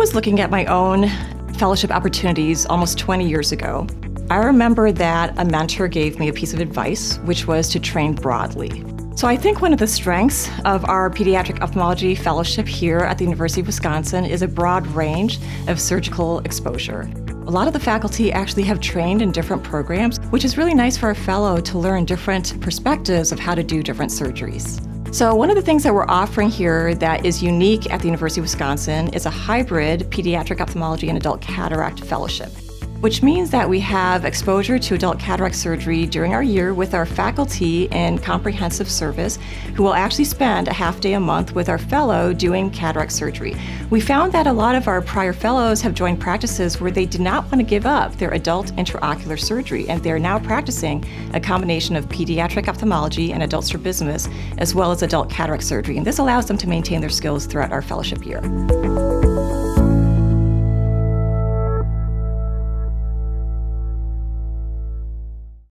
was looking at my own fellowship opportunities almost 20 years ago, I remember that a mentor gave me a piece of advice, which was to train broadly. So I think one of the strengths of our pediatric ophthalmology fellowship here at the University of Wisconsin is a broad range of surgical exposure. A lot of the faculty actually have trained in different programs, which is really nice for a fellow to learn different perspectives of how to do different surgeries. So one of the things that we're offering here that is unique at the University of Wisconsin is a hybrid pediatric ophthalmology and adult cataract fellowship, which means that we have exposure to adult cataract surgery during our year with our faculty in comprehensive service, who will actually spend a half day a month with our fellow doing cataract surgery. We found that a lot of our prior fellows have joined practices where they did not want to give up their adult intraocular surgery, and they're now practicing a combination of pediatric ophthalmology and adult strabismus, as well as adult cataract surgery. And this allows them to maintain their skills throughout our fellowship year.